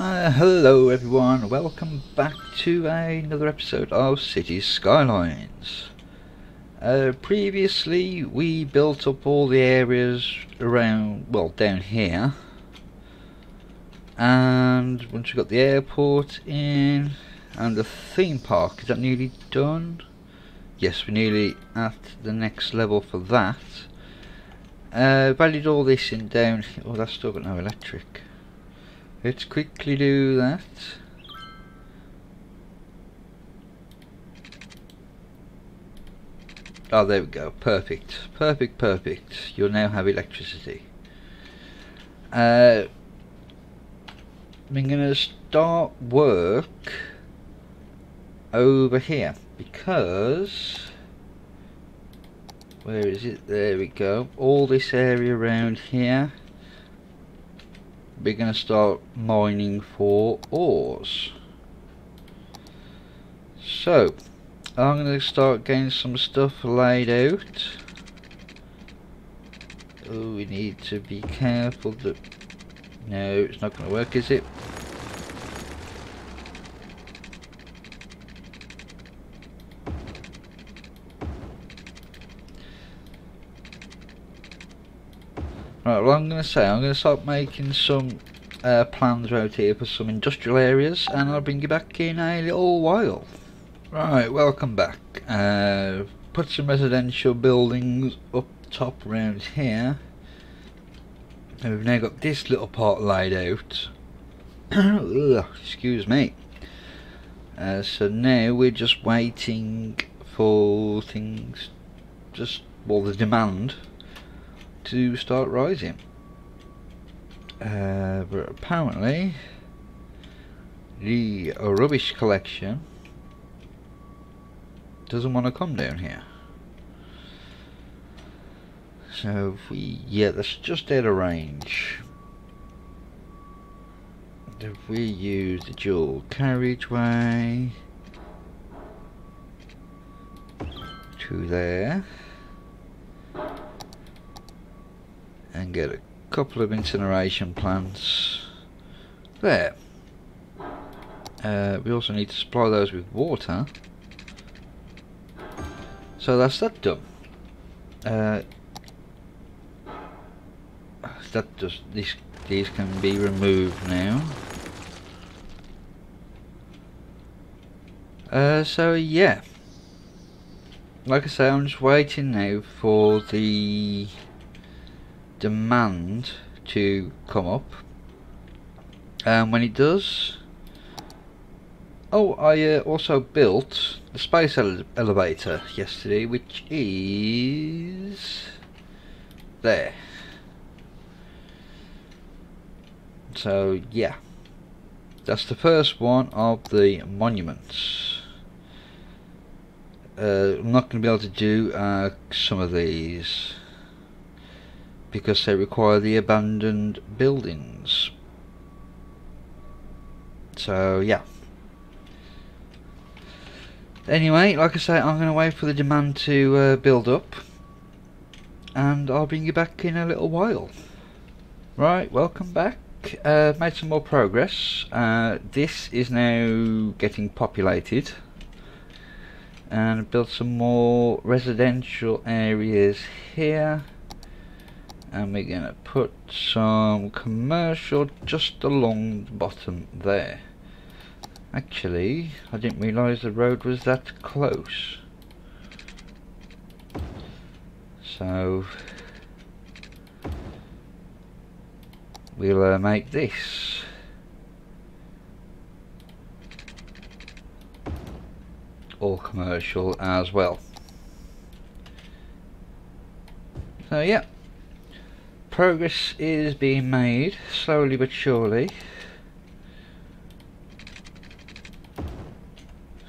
Hello everyone, welcome back to another episode of Cities Skylines. Previously we built up all the areas around, well, down here, and once we got the airport in and the theme park, is that nearly done? Yes, we're nearly at the next level for that. Valued all this in down here. Oh, that's still got no electric. Let's quickly do that. Oh, there we go. Perfect. Perfect, perfect. You'll now have electricity. I'm going to start work over here because... where is it? There we go. All this area around here, we're going to start mining for ores. So I'm going to start getting some stuff laid out. Oh, we need to be careful that... no, it's not going to work, is it? Right, well, I'm going to say, I'm going to start making some plans out here for some industrial areas, and I'll bring you back in a little while. Right, welcome back. Put some residential buildings up top around here, and we've now got this little part laid out. Excuse me. So now we're just waiting for things, just, well, the demand to start rising, but apparently the rubbish collection doesn't want to come down here. So if we, yeah, that's just out of range. If we use the dual carriageway to there and get a couple of incineration plants there. We also need to supply those with water. So that's that done. That just, these can be removed now. So yeah, like I say, I'm just waiting now for the demand to come up, and when it does... oh, I also built the space elevator yesterday, which is there. So yeah, that's the first one of the monuments. I'm not going to be able to do some of these because they require the abandoned buildings. So yeah, anyway, like I say, I'm going to wait for the demand to build up, and I'll bring you back in a little while. Right, welcome back. Made some more progress. This is now getting populated, and built some more residential areas here, and we're going to put some commercial just along the bottom there. Actually, I didn't realise the road was that close. So we'll make this. All commercial as well. So yeah, progress is being made, slowly but surely.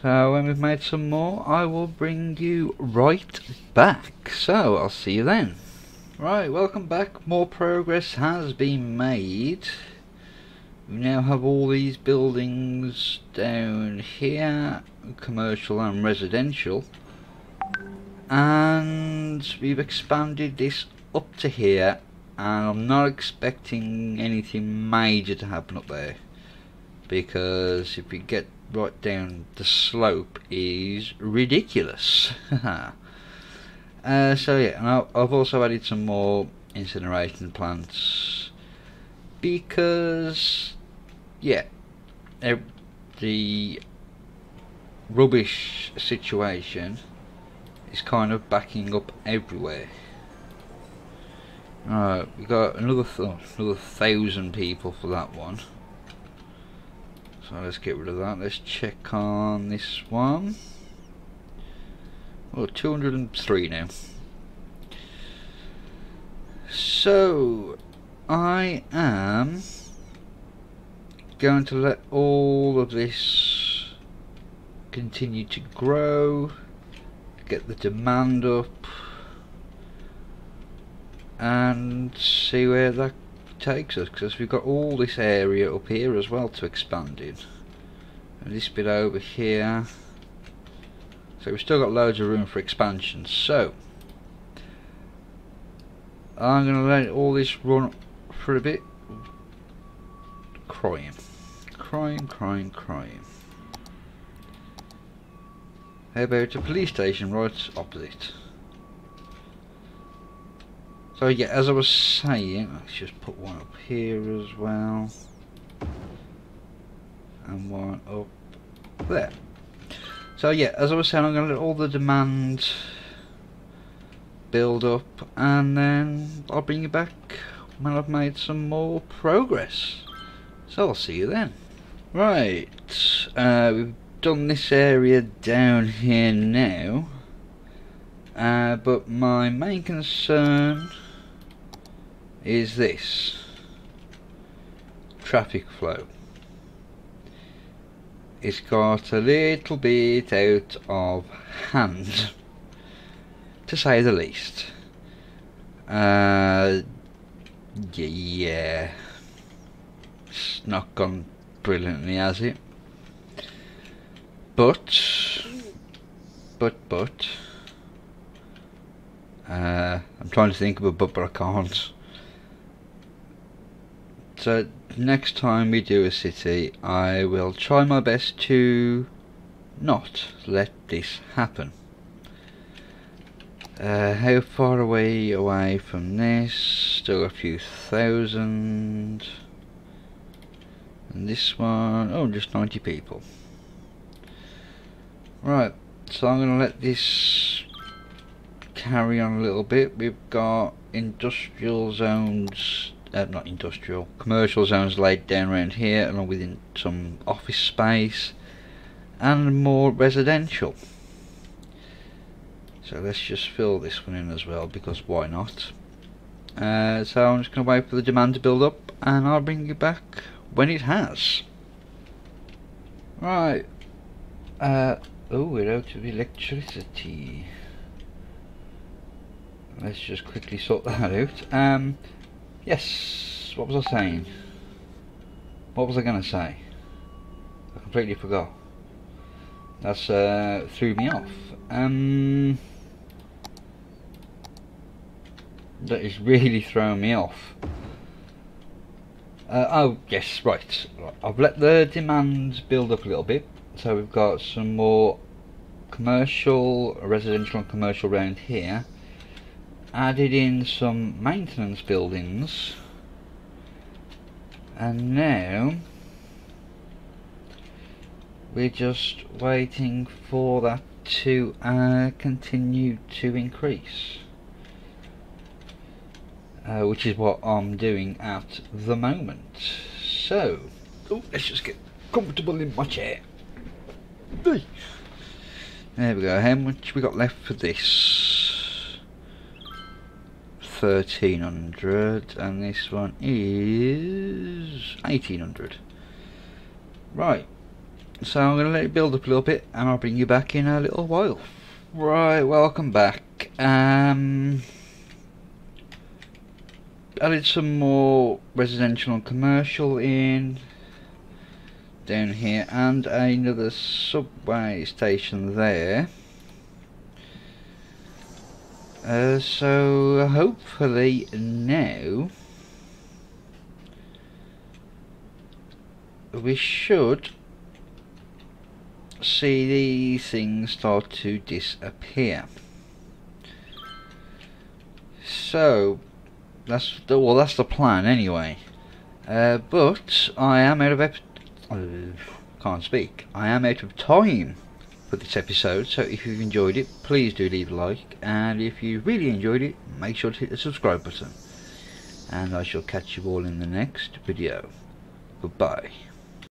So when we've made some more, I will bring you right back. So I'll see you then. Right, welcome back. More progress has been made. We now have all these buildings down here, commercial and residential, and we've expanded this up to here. And I'm not expecting anything major to happen up there. because if you get right down, the slope is ridiculous. So yeah, and I've also added some more incineration plants because yeah, the rubbish situation is kind of backing up everywhere. Alright, we got another 1,000 people for that one. So let's get rid of that. Let's check on this one. Well, 203 now. So I am going to let all of this continue to grow, get the demand up, and see where that takes us, because we've got all this area up here as well to expand in, and this bit over here, so we've still got loads of room for expansion. So I'm going to let all this run for a bit. Crime. How about a police station right opposite? So yeah, as I was saying, let's just put one up here as well, and one up there. So yeah, as I was saying, I'm going to let all the demand build up, and then I'll bring you back when I've made some more progress. So I'll see you then. Right, we've done this area down here now, but my main concern is this traffic flow. It's got a little bit out of hand, to say the least. Yeah, it's not gone brilliantly, has it? But I'm trying to think of a but I can't. So next time we do a city, I will try my best to not let this happen. How far are we away from this? Still a few thousand. And this one, oh, just 90 people. Right, so I'm going to let this carry on a little bit. We've got industrial zones, not industrial, commercial zones laid down around here, along with some office space and more residential. So let's just fill this one in as well, because why not? So I'm just going to wait for the demand to build up, and I'll bring you back when it has. Right. Oh, we're out of electricity. Let's just quickly sort that out. Yes, what was I saying? What was I going to say? I completely forgot. That's threw me off. That is really throwing me off. Oh yes, right. I've let the demand build up a little bit. So we've got some more commercial, residential and commercial around here. Added in some maintenance buildings. And now we're just waiting for that to continue to increase. Which is what I'm doing at the moment. So, oh, let's just get comfortable in my chair. There we go. How much we got left for this? 1,300, and this one is 1,800. Right. So I'm going to let it build up a little bit, and I'll bring you back in a little while. Right. Welcome back. Added some more residential and commercial in down here, and another subway station there. So hopefully now we should see these things start to disappear. So that's the, well, that's the plan anyway. But I am out of time for this episode. So if you've enjoyed it, please do leave a like, and if you really enjoyed it, make sure to hit the subscribe button, and I shall catch you all in the next video. Goodbye.